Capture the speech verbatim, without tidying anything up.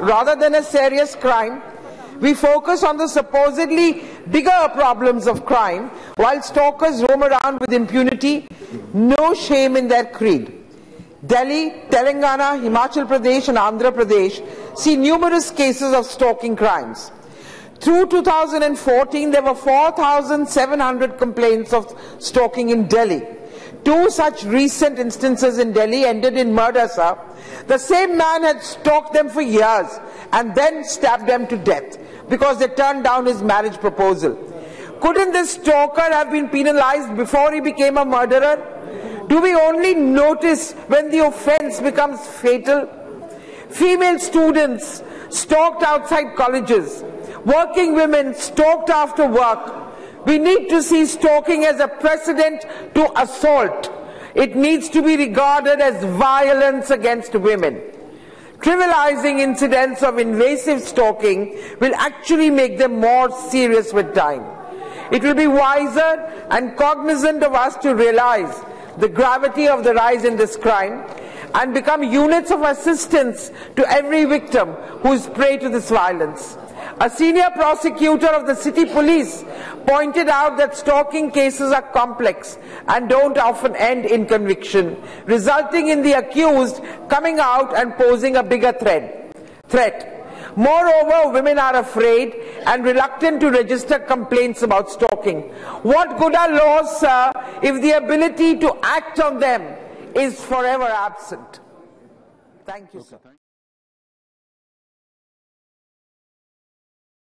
Rather than a serious crime, we focus on the supposedly bigger problems of crime, while stalkers roam around with impunity, no shame in their creed. Delhi, Telangana, Himachal Pradesh and Andhra Pradesh see numerous cases of stalking crimes. Through two thousand fourteen, there were four thousand seven hundred complaints of stalking in Delhi. Two such recent instances in Delhi ended in murder, sir. The same man had stalked them for years and then stabbed them to death because they turned down his marriage proposal. Couldn't this stalker have been penalized before he became a murderer? Do we only notice when the offense becomes fatal? Female students stalked outside colleges. Working women stalked after work. We need to see stalking as a precedent to assault. It needs to be regarded as violence against women. Trivializing incidents of invasive stalking will actually make them more serious with time. It will be wiser and cognizant of us to realize the gravity of the rise in this crime and become units of assistance to every victim who is prey to this violence. A senior prosecutor of the city police pointed out that stalking cases are complex and don't often end in conviction, resulting in the accused coming out and posing a bigger threat. Moreover, women are afraid and reluctant to register complaints about stalking. What good are laws, sir, if the ability to act on them is forever absent? Thank you, sir.